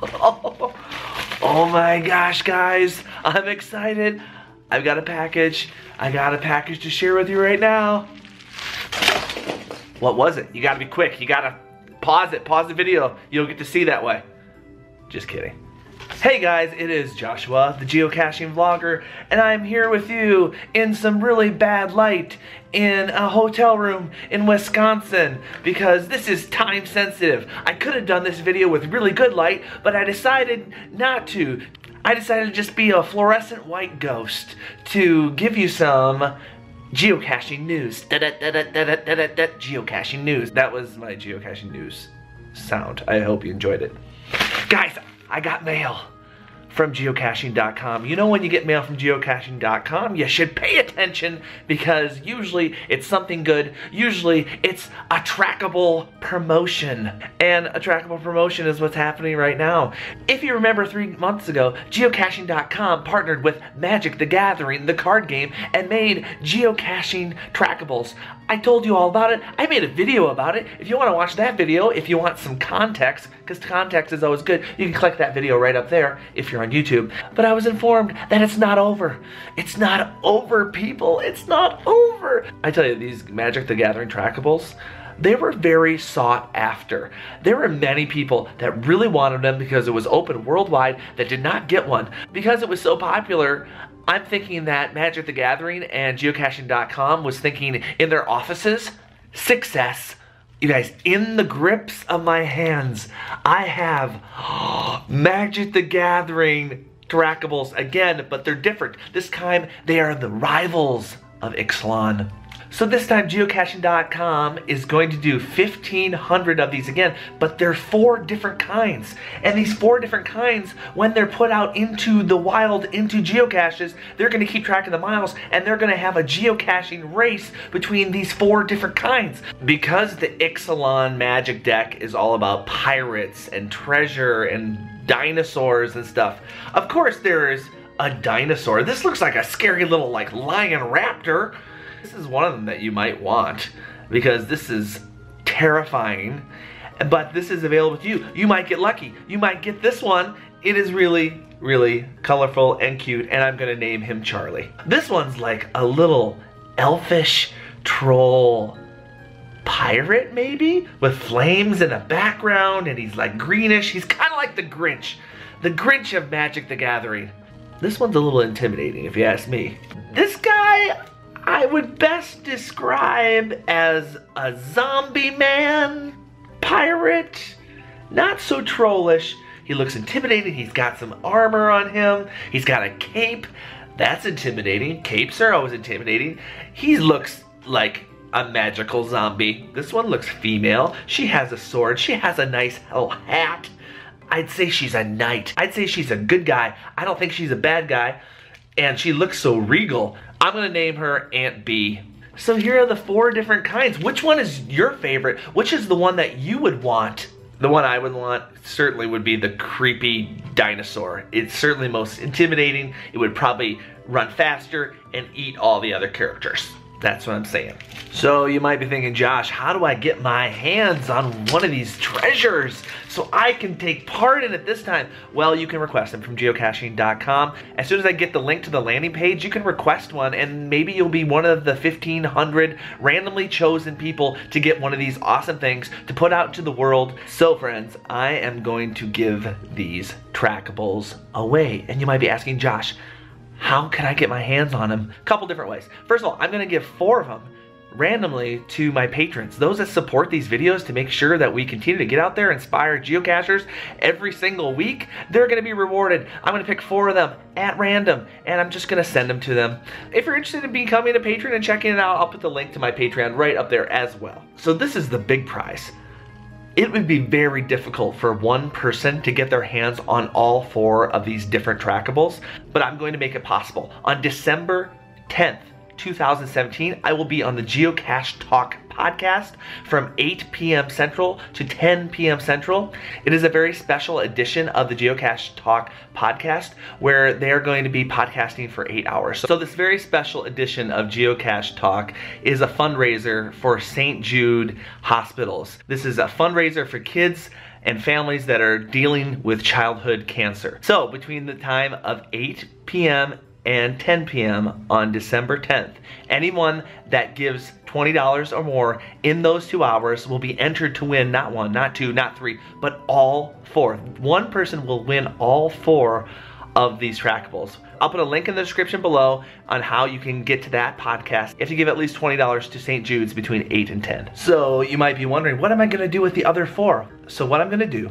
Oh my gosh, guys, I'm excited. I've got a package. I got a package to share with you right now. What was it? You gotta be quick. You gotta pause it. Pause the video. You'll get to see that way. Just kidding. Hey guys, it is Joshua, the Geocaching Vlogger, and I'm here with you in some really bad light in a hotel room in Wisconsin because this is time sensitive. I could have done this video with really good light, but I decided not to. I decided to just be a fluorescent white ghost to give you some geocaching news. Geocaching news. That was my geocaching news sound. I hope you enjoyed it. Guys, I got mail from Geocaching.com. You know, when you get mail from Geocaching.com, you should pay attention because usually it's something good. Usually it's a trackable promotion. And a trackable promotion is what's happening right now. If you remember 3 months ago, Geocaching.com partnered with Magic the Gathering, the card game, and made geocaching trackables. I told you all about it. I made a video about it. If you want to watch that video, if you want some context, because context is always good, you can click that video right up there if you're on YouTube. But I was informed that it's not over. It's not over, people. It's not over. I tell you, these Magic the Gathering trackables, they were very sought after. There were many people that really wanted them because it was open worldwide that did not get one. Because it was so popular, I'm thinking that Magic the Gathering and Geocaching.com was thinking in their offices, success. You guys, in the grips of my hands, I have Magic the Gathering trackables again, but they're different. This time, they are the rivals of Ixalan. So this time Geocaching.com is going to do 1,500 of these again, but they're four different kinds. And these four different kinds, when they're put out into the wild, into geocaches, they're going to keep track of the miles, and they're going to have a geocaching race between these four different kinds. Because the Ixalan Magic deck is all about pirates and treasure and dinosaurs and stuff, of course there is a dinosaur. This looks like a scary little like lion raptor. This is one of them that you might want because this is terrifying, but this is available to you. You might get lucky. You might get this one. It is really, really colorful and cute, and I'm going to name him Charlie. This one's like a little elfish troll pirate maybe with flames in the background, and he's like greenish. He's kind of like the Grinch of Magic the Gathering. This one's a little intimidating if you ask me. This guy, I would best describe as a zombie man, pirate, not so trollish. He looks intimidating. He's got some armor on him. He's got a cape. That's intimidating. Capes are always intimidating. He looks like a magical zombie. This one looks female. She has a sword. She has a nice little hat. I'd say she's a knight. I'd say she's a good guy. I don't think she's a bad guy. And she looks so regal. I'm gonna name her Aunt B. So here are the four different kinds. Which one is your favorite? Which is the one that you would want? The one I would want certainly would be the creepy dinosaur. It's certainly most intimidating. It would probably run faster and eat all the other characters. That's what I'm saying. So you might be thinking, Josh, how do I get my hands on one of these treasures so I can take part in it this time? Well, you can request them from geocaching.com. As soon as I get the link to the landing page, you can request one, and maybe you'll be one of the 1,500 randomly chosen people to get one of these awesome things to put out to the world. So friends, I am going to give these trackables away. And you might be asking, Josh, how can I get my hands on them? A couple different ways. First of all, I'm going to give four of them randomly to my patrons, those that support these videos to make sure that we continue to get out there, inspire geocachers every single week. They're going to be rewarded. I'm going to pick four of them at random, and I'm just going to send them to them. If you're interested in becoming a patron and checking it out, I'll put the link to my Patreon right up there as well. So this is the big prize. It would be very difficult for one person to get their hands on all four of these different trackables, but I'm going to make it possible. On December 10th, 2017, I will be on the Geocache Talk Podcast from 8 p.m. Central to 10 p.m. Central. It is a very special edition of the Geocache Talk Podcast where they're going to be podcasting for 8 hours. So this very special edition of Geocache Talk is a fundraiser for St. Jude hospitals. This is a fundraiser for kids and families that are dealing with childhood cancer. So between the time of 8 p.m. and 10 p.m. on December 10th, anyone that gives $20 or more in those 2 hours will be entered to win not one, not two, not three, but all four. One person will win all four of these trackables. I'll put a link in the description below on how you can get to that podcast if you give at least $20 to St. Jude's between 8 and 10. So you might be wondering, what am I gonna do with the other four? So what I'm gonna do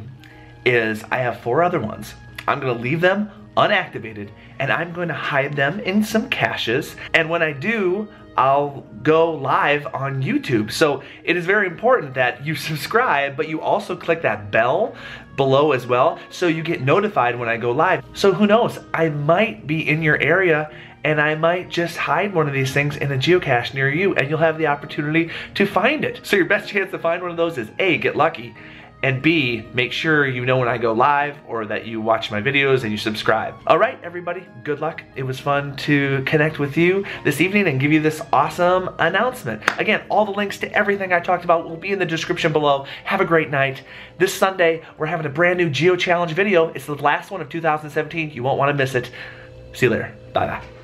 is I have four other ones. I'm gonna leave them unactivated and I'm gonna hide them in some caches. And when I do, I'll go live on YouTube. So it is very important that you subscribe, but you also click that bell below as well, so you get notified when I go live. So who knows, I might be in your area and I might just hide one of these things in a geocache near you and you'll have the opportunity to find it. So your best chance to find one of those is A, get lucky, and B, make sure you know when I go live or that you watch my videos and you subscribe. All right, everybody, good luck. It was fun to connect with you this evening and give you this awesome announcement. Again, all the links to everything I talked about will be in the description below. Have a great night. This Sunday, we're having a brand new Geo Challenge video. It's the last one of 2017. You won't want to miss it. See you later. Bye-bye.